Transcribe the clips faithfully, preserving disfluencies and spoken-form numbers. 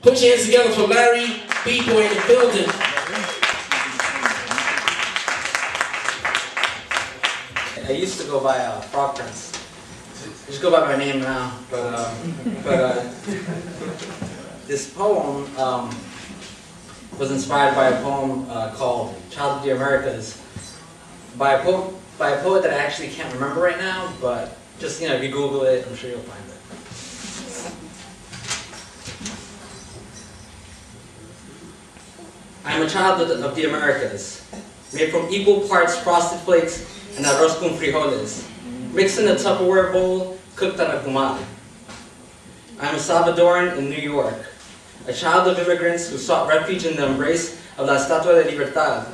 Put your hands together for Larry, B-Boy in the building. I used to go by uh, Frog Prince. I just go by my name now. But, uh, but uh, this poem um, was inspired by a poem uh, called Child of the Americas by a, po by a poet that I actually can't remember right now, but just, you know, if you Google it, I'm sure you'll find it. I am a child of the, of the Americas, made from equal parts frosted flakes and arroz con frijoles, mixed in a Tupperware bowl, cooked on a comal. I am a Salvadoran in New York, a child of immigrants who sought refuge in the embrace of La Estatua de Libertad.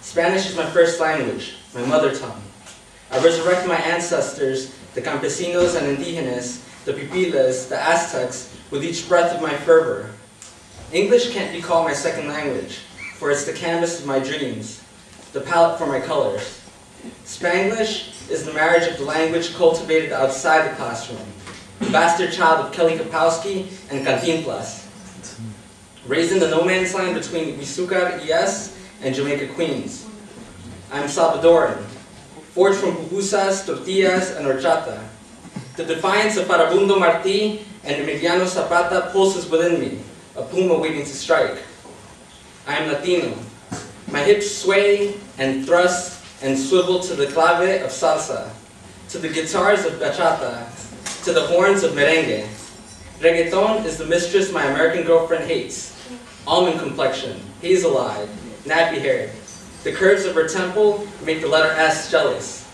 Spanish is my first language, my mother tongue. I resurrect my ancestors, the campesinos and indigenes, the pipiles, the Aztecs, with each breath of my fervor. English can't be called my second language, for it's the canvas of my dreams, the palette for my colors. Spanglish is the marriage of the language cultivated outside the classroom, the bastard child of Kelly Kapowski and Cantinflas, raised in the no man's land between Huizucar, E S, and Jamaica Queens. I'm Salvadoran, forged from pupusas, tortillas, and horchata. The defiance of Parabundo Martí and Emiliano Zapata pulses within me, a puma waiting to strike. I am Latino. My hips sway and thrust and swivel to the clave of salsa, to the guitars of bachata, to the horns of merengue. Reggaeton is the mistress my American girlfriend hates. Almond complexion, hazel eyed, nappy hair. The curves of her temple make the letter S jealous.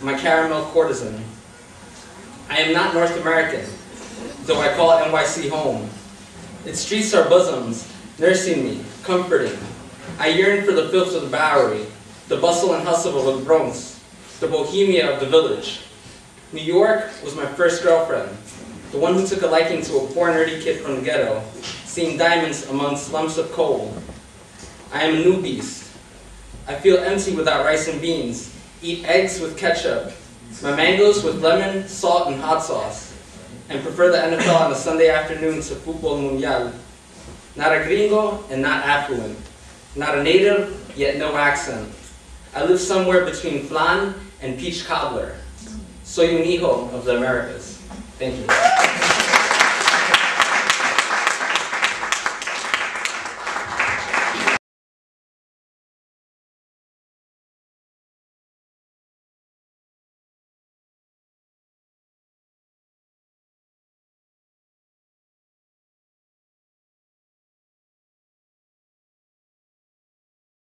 My caramel courtesan. I am not North American, though I call N Y C home. Its streets are bosoms, nursing me, comforting. I yearn for the filth of the Bowery, the bustle and hustle of the Bronx, the Bohemia of the village. New York was my first girlfriend, the one who took a liking to a poor nerdy kid from the ghetto, seeing diamonds amongst lumps of coal. I am a new beast. I feel empty without rice and beans, eat eggs with ketchup, my mangoes with lemon, salt, and hot sauce, and prefer the N F L on a Sunday afternoon to fútbol mundial. Not a gringo and not affluent. Not a native, yet no accent. I live somewhere between flan and peach cobbler. Soy un hijo of the Americas. Thank you.